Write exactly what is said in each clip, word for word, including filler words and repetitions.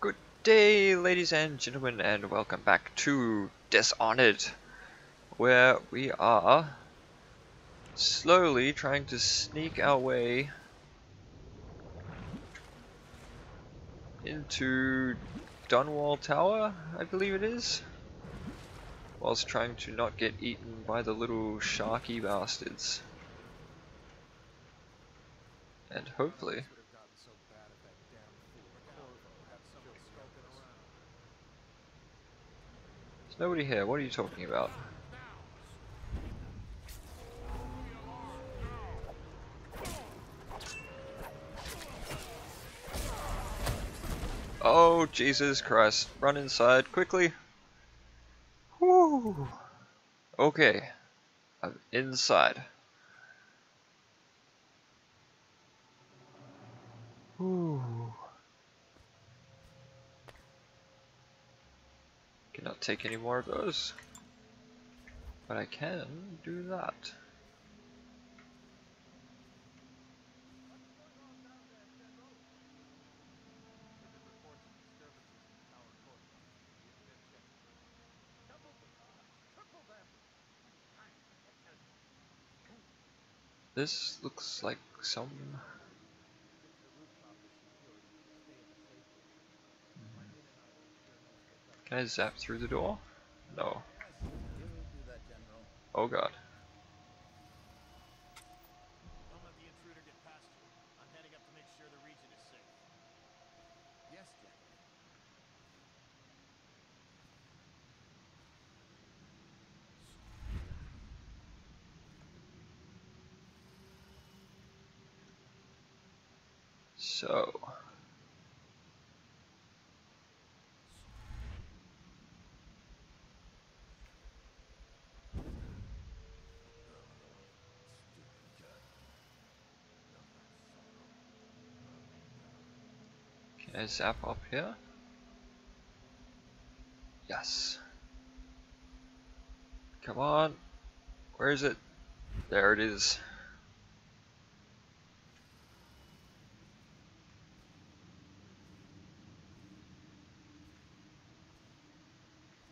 Good day, ladies and gentlemen, and welcome back to Dishonored, where we are slowly trying to sneak our way into Dunwall Tower, I believe it is, whilst trying to not get eaten by the little sharky bastards. And hopefully... there's nobody here, what are you talking about? Oh, Jesus Christ, run inside quickly. Whoo! Okay, I'm inside. Ooh. Cannot take any more of those, but I can do that. This looks like some... can I zap through the door? No. Oh god. Don't let the intruder get past you. I'm heading up to make sure the region is safe. Yes, so can I zap up here? Yes. Come on. Where is it? There it is.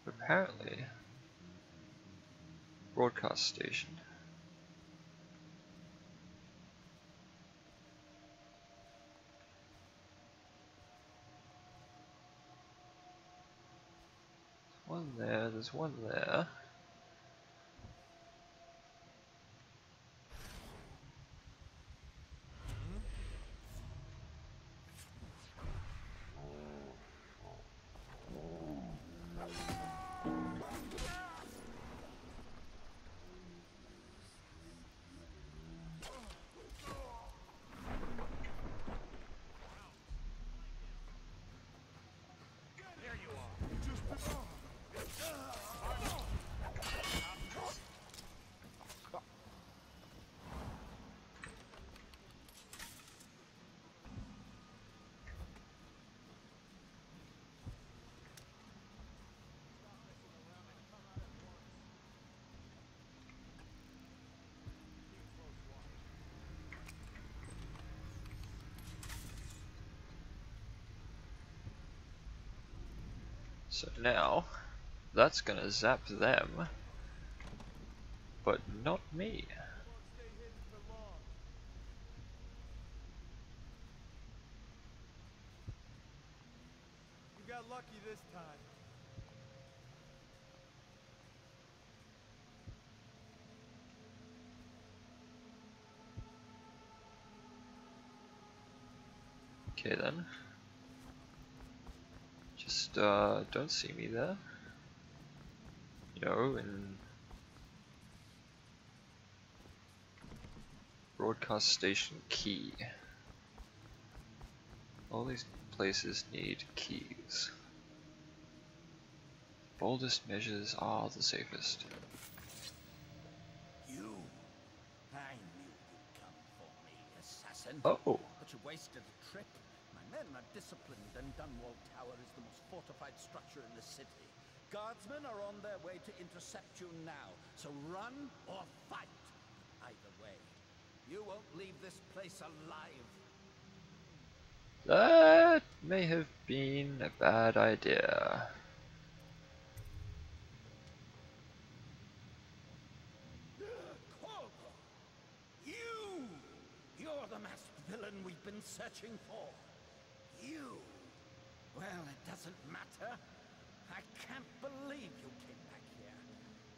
Apparently, Broadcast Station. There's one there, there's one there. So now, that's gonna zap them, but not me. We got lucky this time. Okay then. Just uh, don't see me there, you know, in Broadcast Station key. All these places need keys. Boldest measures are the safest. You, I knew you'd come for me, assassin. Oh, but you wasted the trip. Men are disciplined, and Dunwall Tower is the most fortified structure in the city. Guardsmen are on their way to intercept you now, so run or fight. Either way, you won't leave this place alive. That may have been a bad idea. Corvo, you! You're the masked villain we've been searching for. You! Well, it doesn't matter. I can't believe you came back here.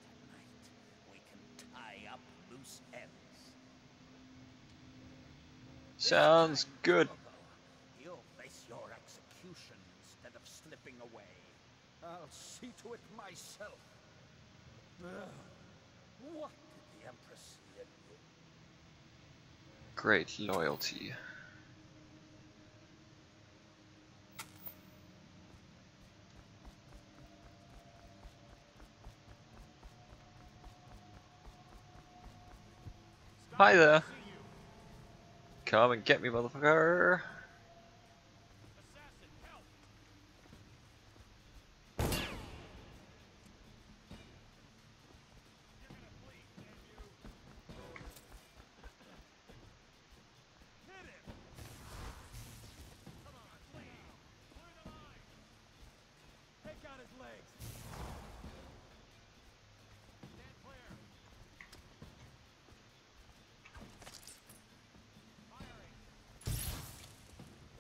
Tonight, we can tie up loose ends. Sounds time, good. Corvo, you'll face your execution instead of slipping away. I'll see to it myself. Oh, what did the Empress see in you? Great loyalty. Hi there. Come and get me, motherfucker. Assassin,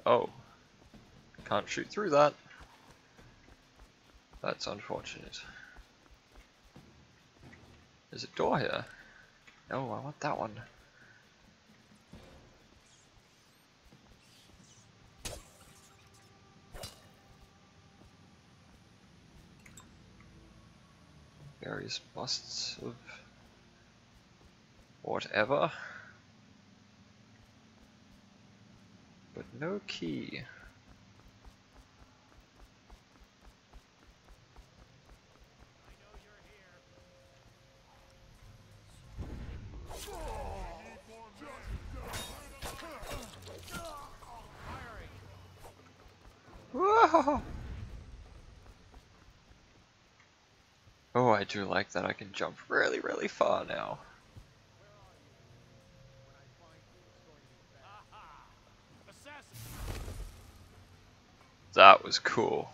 oh, can't shoot through that. That's unfortunate. There's a door here. No, I want that one. Various busts of whatever. No key. Whoa. Oh, I do like that. I can jump really, really far now. That was cool.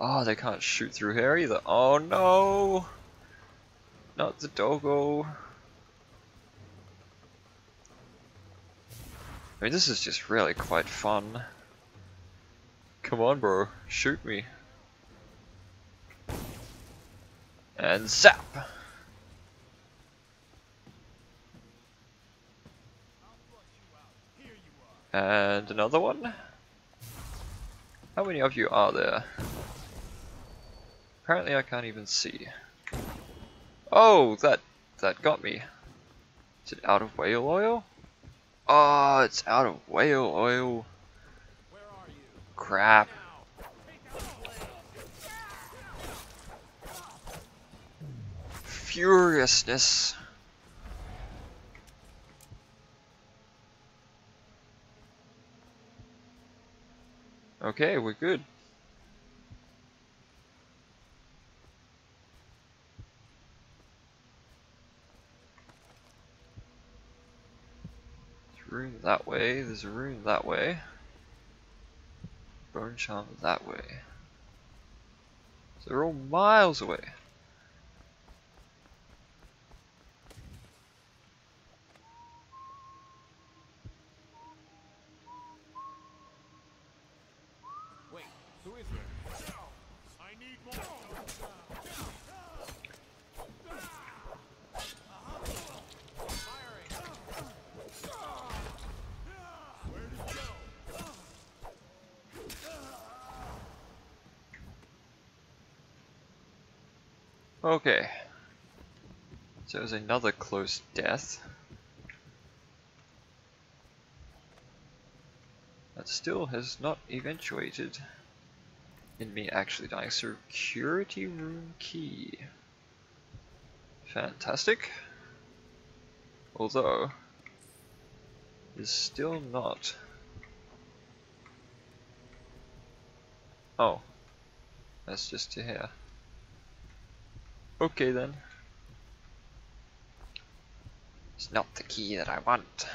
Oh, they can't shoot through here either. Oh no! Not the doggo. I mean, this is just really quite fun. Come on, bro. Shoot me. And zap! And another one? How many of you are there? Apparently I can't even see. Oh, that that got me. Is it out of whale oil? Oh, it's out of whale oil. Where are you? Crap. Furiousness. Okay, we're good. There's a room that way, there's a room that way. Bone charm that way. So they're all miles away. Okay, so there's another close death. That still has not eventuated in me actually dying. Security room key. Fantastic. Although, it's still not. Oh, that's just to here. Okay then. It's not the key that I want.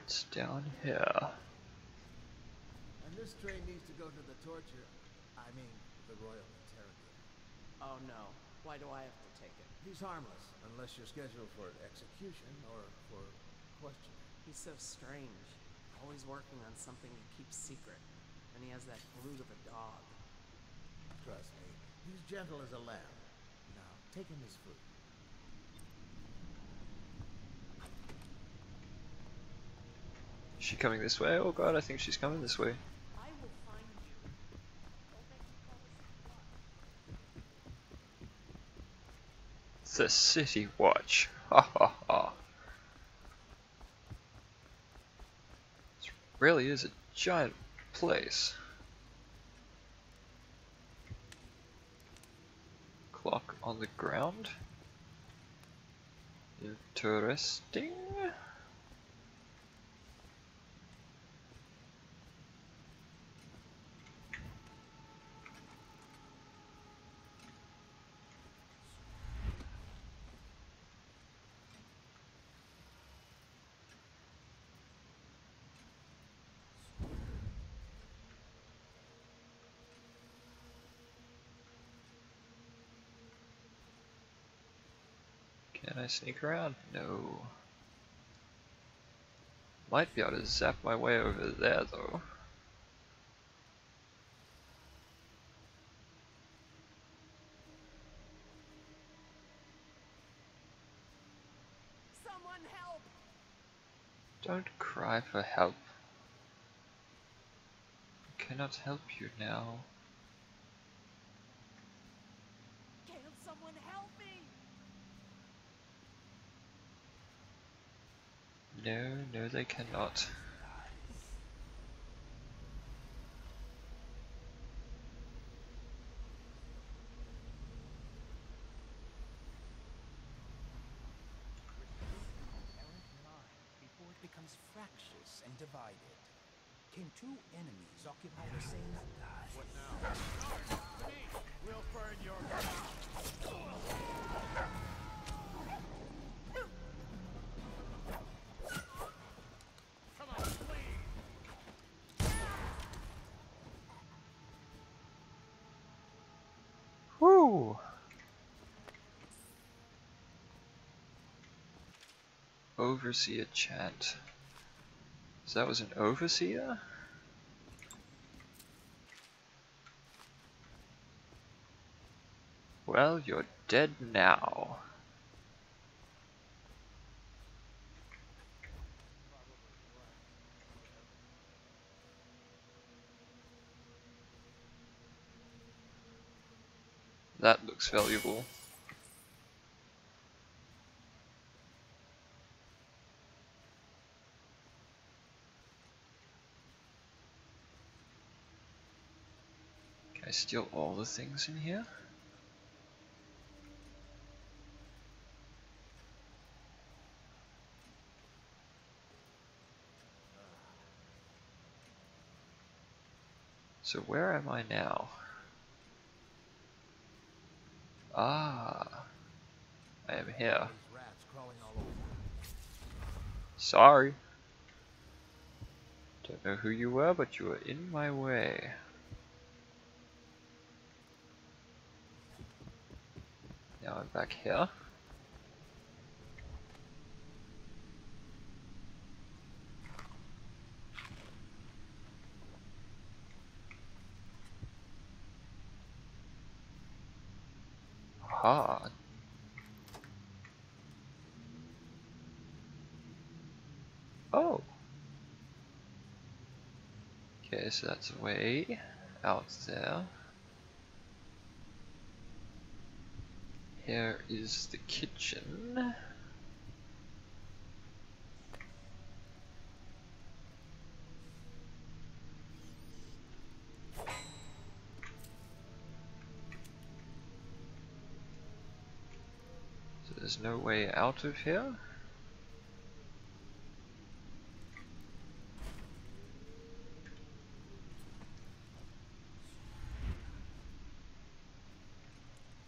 what's down here? And this train needs to go to the torture, I mean, the Royal Interrogator. Oh no, why do I have to take it? He's harmless, unless you're scheduled for execution or for questioning. He's so strange, always working on something he keeps secret, and he has that brood of a dog. Trust me, he's gentle as a lamb. Now, take him his food. Is she coming this way? Oh god, I think she's coming this way. I will find you. The City Watch. Ha ha ha. This really is a giant place. Clock on the ground. Interesting. Can I sneak around? No. Might be able to zap my way over there though. Someone help! Don't cry for help. I cannot help you now. Can someone help me? No, no, they cannot. Before it becomes fractious and divided, can two enemies occupy the same? What now? We'll burn your. Woo! Overseer chant. So that was an overseer? Well, you're dead now. That looks valuable. Can I steal all the things in here? So where am I now? Ah, I am here. Sorry. Don't know who you were, but you were in my way. Now I'm back here. Ah. Oh. Okay, so that's way out there. Here is the kitchen. There's no way out of here.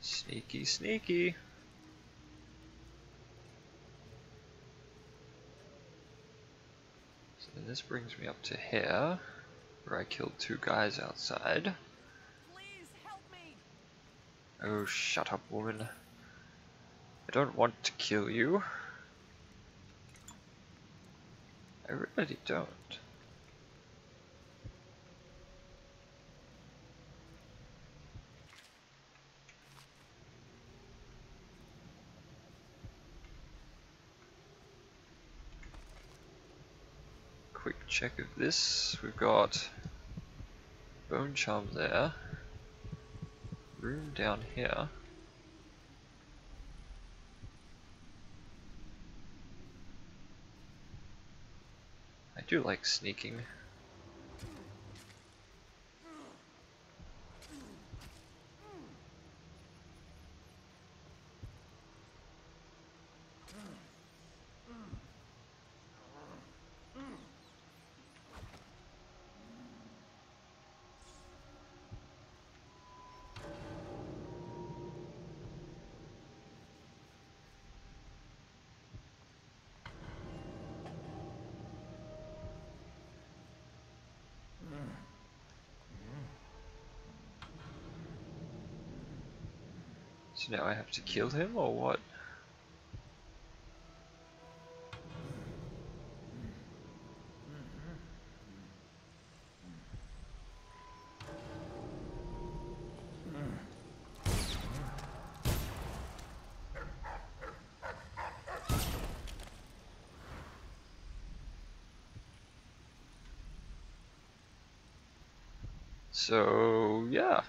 Sneaky, sneaky. this brings me up to here, where I killed two guys outside. Please help me. Oh, shut up, woman. I don't want to kill you. I really don't. Quick check of this. We've got bone charm there. Room down here. I do like sneaking. So now I have to kill him or what? So yeah.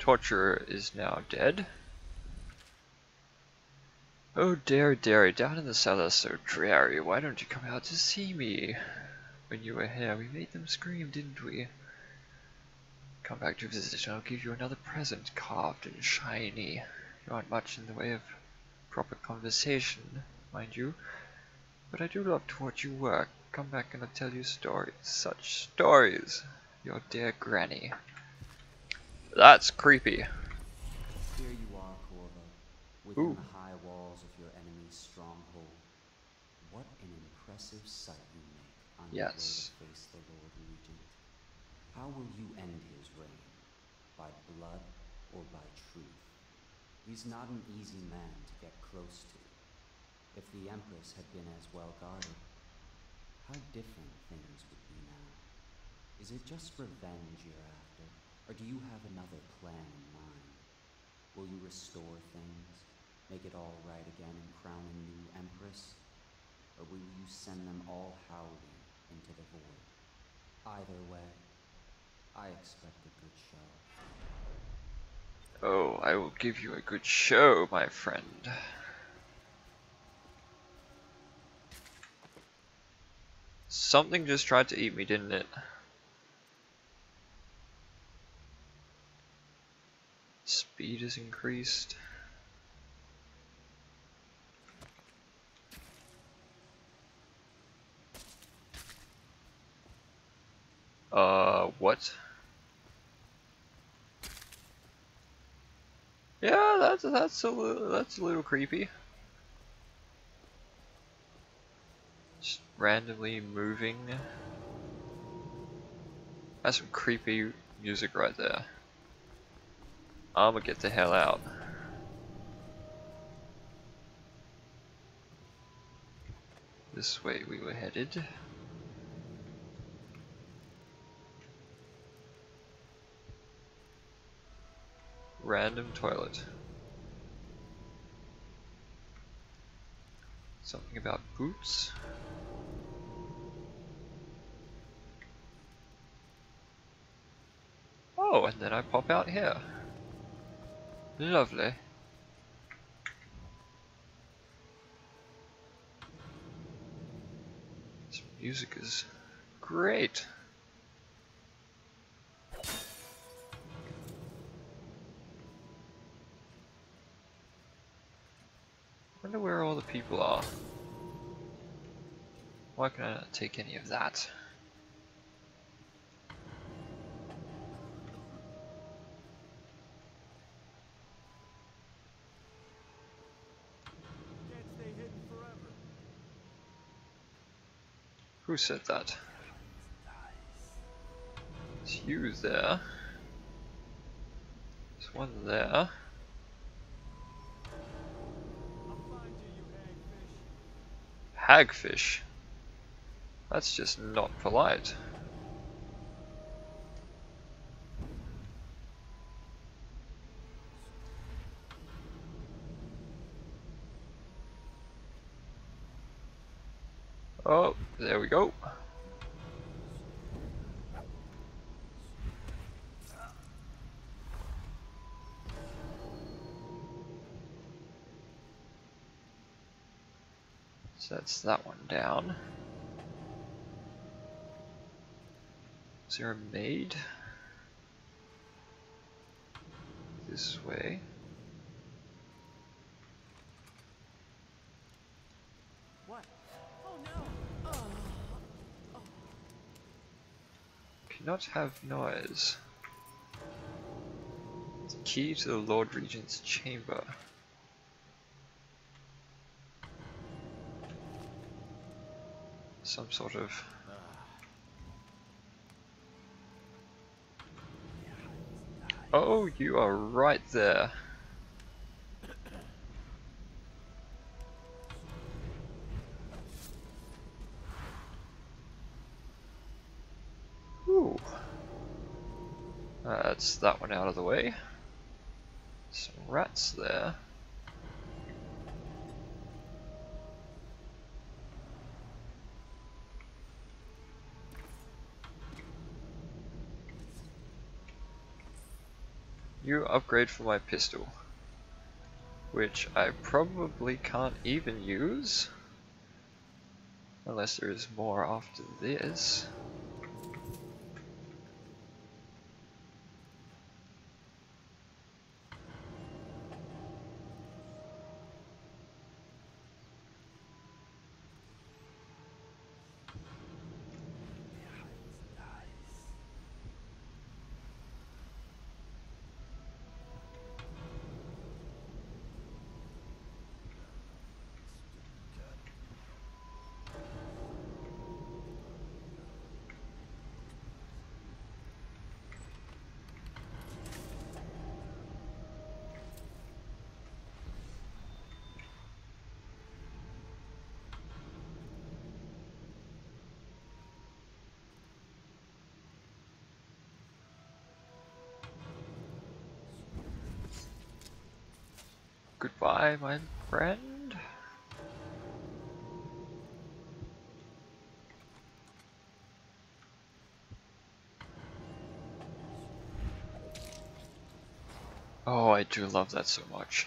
Torturer is now dead. Oh dear, dear, down in the cellar so dreary, why don't you come out to see me? When you were here, we made them scream, didn't we? Come back to visit and I'll give you another present, carved and shiny. You aren't much in the way of proper conversation, mind you, but I do love to watch you work. Come back and I'll tell you stories, such stories, your dear granny. That's creepy. Here you are, Corvo, within Ooh. the high walls of your enemy's stronghold. What an impressive sight you make on yes. your way to face the Lord Regent. How will you end his reign? By blood or by truth? He's not an easy man to get close to. If the Empress had been as well guarded, how different things would be now. Is it just revenge you're after? Or do you have another plan in mind? Will you restore things, make it all right again and crown a new empress? Or will you send them all howling into the void? Either way, I expect a good show. Oh, I will give you a good show, my friend. Something just tried to eat me, didn't it? Speed is increased. Uh, what? Yeah, that's that's a little, that's a little creepy. Just randomly moving. That's some creepy music right there. I'ma get the hell out. This way we were headed. Random toilet. Something about boots. Oh, and then I pop out here. Lovely. This music is great. Wonder where all the people are. Why can I not take any of that? Who said that? It's you there. There's one there. Hagfish. That's just not polite. Oh, there we go. So that's that one down. Is there a maid? This way. What? Oh no. Oh. Oh. Cannot have noise. The key to the Lord Regent's chamber. Some sort of oh, you are right there. Ooh. That's that one out of the way. Some rats there. New upgrade for my pistol, which I probably can't even use unless there is more after this. Goodbye, my friend. Oh, I do love that so much.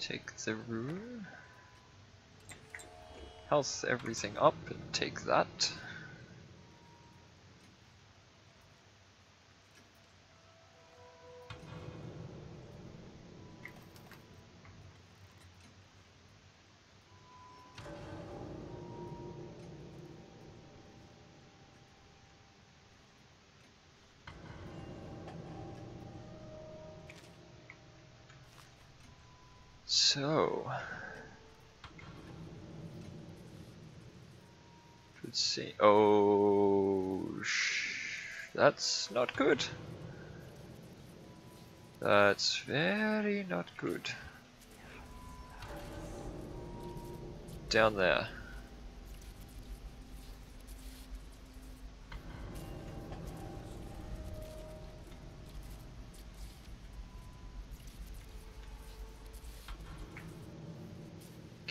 Take the rune, health everything up, and take that. So, let's see. Oh, sh that's not good. That's very not good. Down there.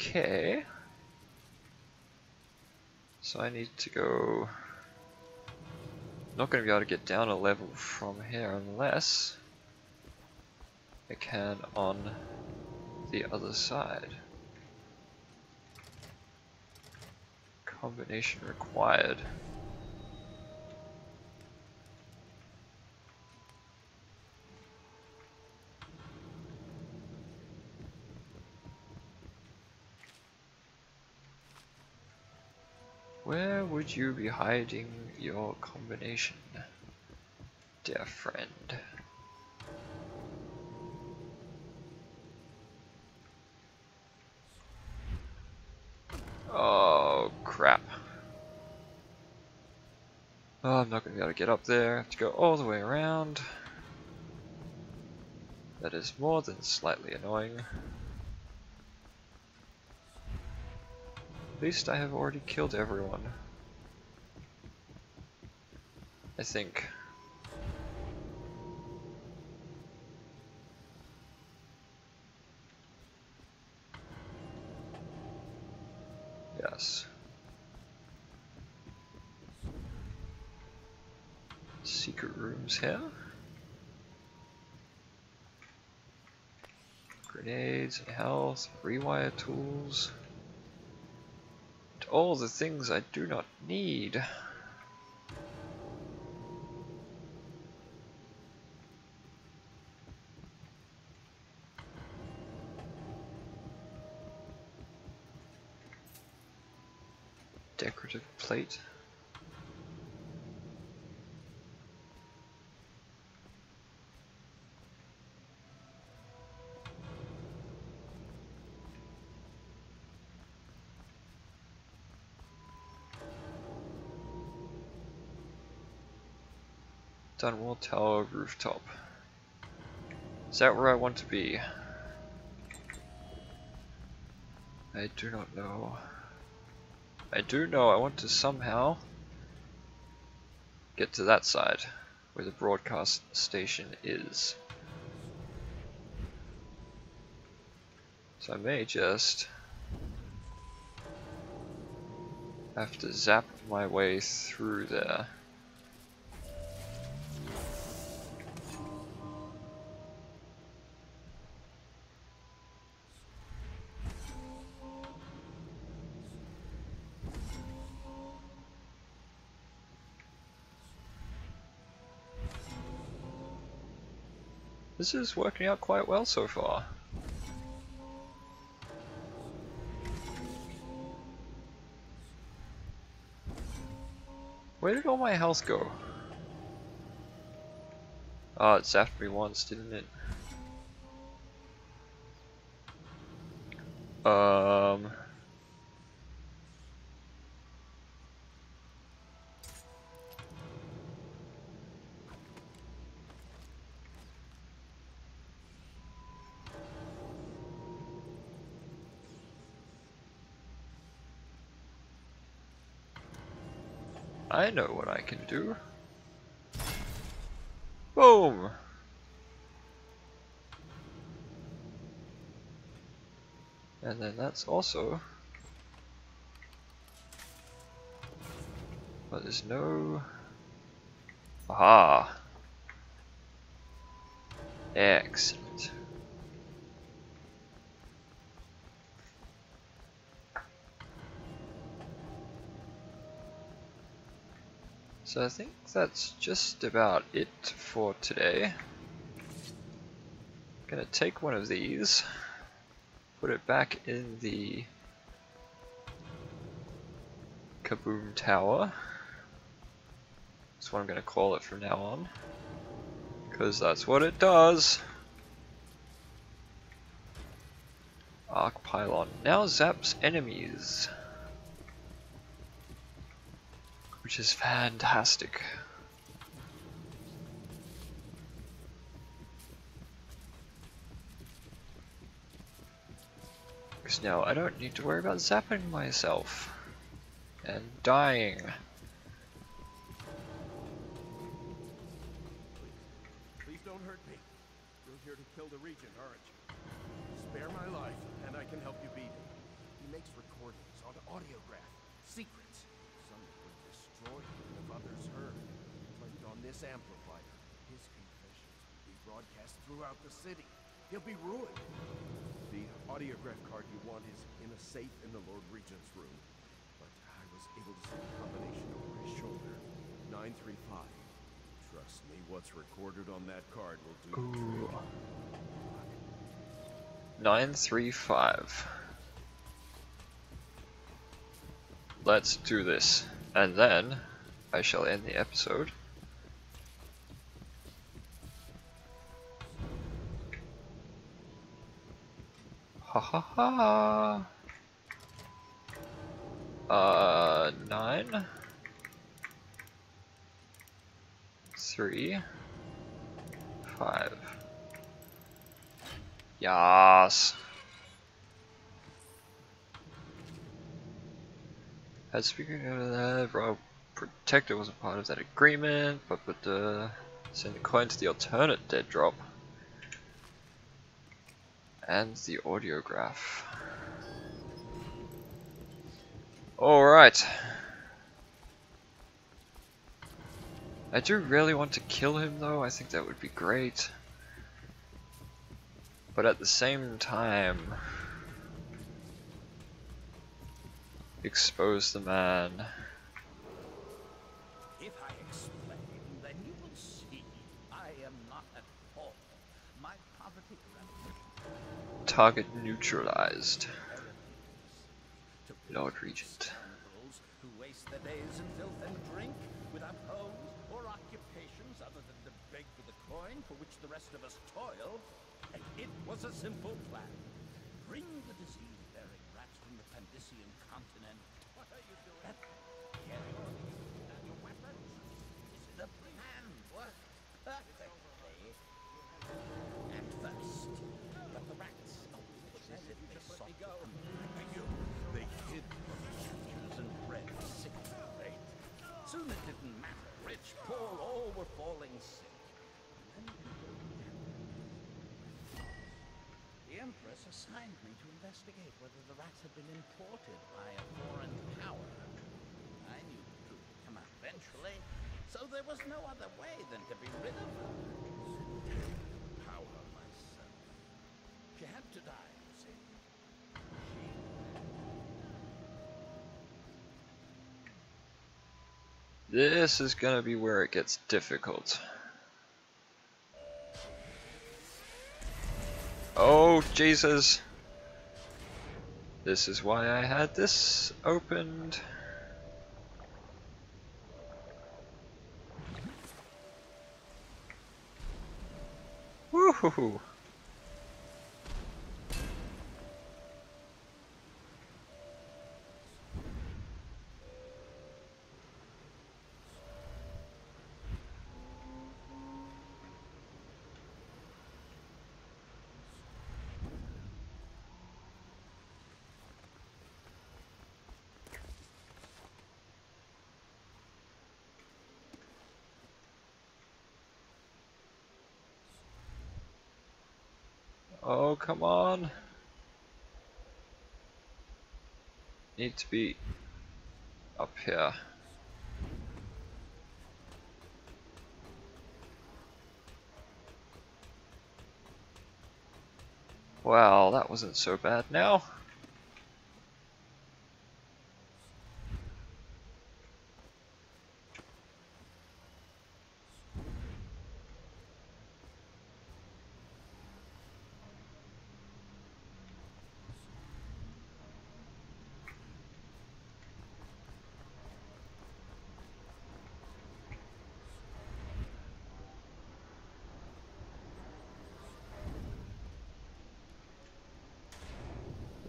Okay, so I need to go, I'm not going to be able to get down a level from here unless I can on the other side. Combination required. Where would you be hiding your combination, dear friend? Oh crap. Oh, I'm not going to be able to get up there. I have to go all the way around. That is more than slightly annoying. At least I have already killed everyone, I think. Yes. Secret rooms here. Grenades and health, rewire tools. And all the things I do not need. Decorative plate. Dunwall Tower rooftop. Is that where I want to be? I do not know. I do know I want to somehow get to that side where the broadcast station is. So I may just have to zap my way through there. This is working out quite well so far. Where did all my health go? Oh, it zapped me once, didn't it? Um... I know what I can do. Boom! And then that's also... But there's no... Aha! Excellent. So I think that's just about it for today. I'm gonna take one of these, put it back in the Kaboom Tower. That's what I'm gonna call it from now on, because that's what it does. Arc Pylon now zaps enemies, which is fantastic. Because now I don't need to worry about zapping myself and dying. Please don't hurt me. You're here to kill the Regent, aren't you? Spare my life, and I can help you beat him. He makes recordings on audiograph, secrets. If others heard, played on this amplifier, his confessions will be broadcast throughout the city. He'll be ruined. The audiograph card you want is in a safe in the Lord Regent's room, but I was able to see the combination over his shoulder. nine three five. Trust me, what's recorded on that card will do. Ooh. nine three five. Let's do this, and then I shall end the episode. Ha ha ha. Uh, nine. Three. Five. Yas. As speaking of that, Royal Protector was a part of that agreement, but but uh, send a coin to the alternate dead drop. And the audiograph. Alright. I do really want to kill him though, I think that would be great. But at the same time, expose the man. If I explain, then you will see I am not at fault. My poverty grant. Target neutralized. Lord Regent. Who waste their days in filth and drink without homes or occupations other than to beg for the coin for which the rest of us toil. And it was a simple plan. Bring the disease-bearing rats from the Pandisian continent. What are you doing? Carry all these and your weapons. This is a planned work. Perfectly. At first. But the rats, oh, what is it? They sought to conquer you. They hid from the soldiers and bred sick and late. Soon it didn't matter. Rich, poor, all were falling sick. The Empress assigned me to investigate whether the rats had been imported by a foreign power. I knew the truth would come out eventually, so there was no other way than to be rid of her. Power myself. She had to die, you see. She... This is gonna be where it gets difficult. Oh Jesus, this is why I had this opened. Woohoo! Oh, come on. Need to be up here. Well, that wasn't so bad now.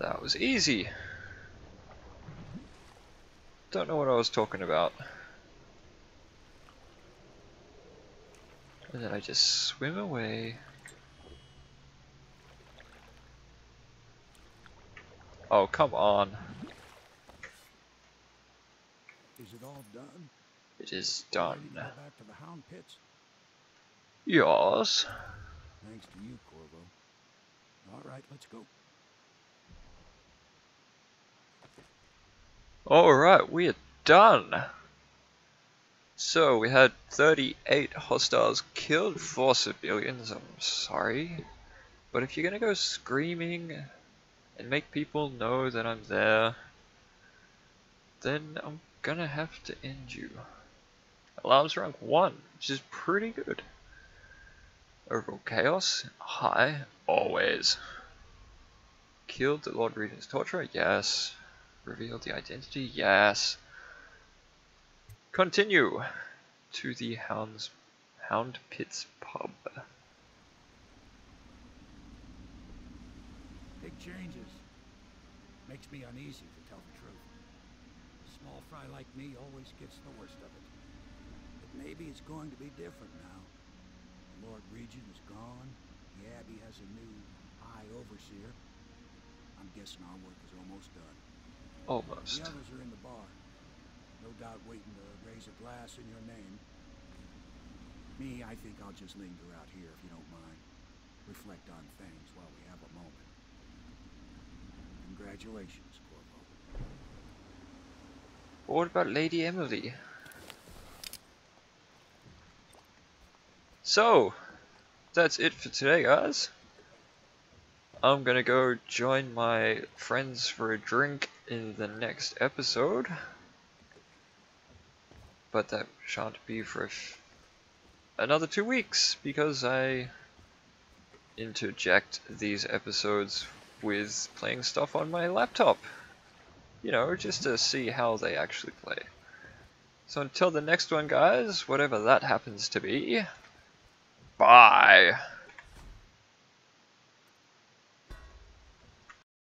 That was easy. Don't know what I was talking about. And then I just swim away. Oh, come on. Is it all done? It is done. Back to the Hound Pits. Yours. Thanks to you, Corvo. All right, let's go. Alright, we are done. So we had thirty-eight hostiles killed, four civilians, I'm sorry. But if you're gonna go screaming and make people know that I'm there, then I'm gonna have to end you. Alarms rank one, which is pretty good. Overall chaos, high, always. Killed the Lord Regent's torturer, yes. Reveal the identity, yes. Continue to the Hound's, Hound Pits pub. Big changes. Makes me uneasy to tell the truth. A small fry like me always gets the worst of it. But maybe it's going to be different now. The Lord Regent is gone. The Abbey has a new High Overseer. I'm guessing our work is almost done. Almost. The others are in the bar. No doubt waiting to raise a glass in your name. Me, I think I'll just linger out here if you don't mind. Reflect on things while we have a moment. Congratulations, Corvo. What about Lady Emily? So, that's it for today, guys. I'm gonna go join my friends for a drink in the next episode. But that shan't be for another two weeks because I interject these episodes with playing stuff on my laptop. You know, just to see how they actually play. So until the next one, guys, whatever that happens to be, bye!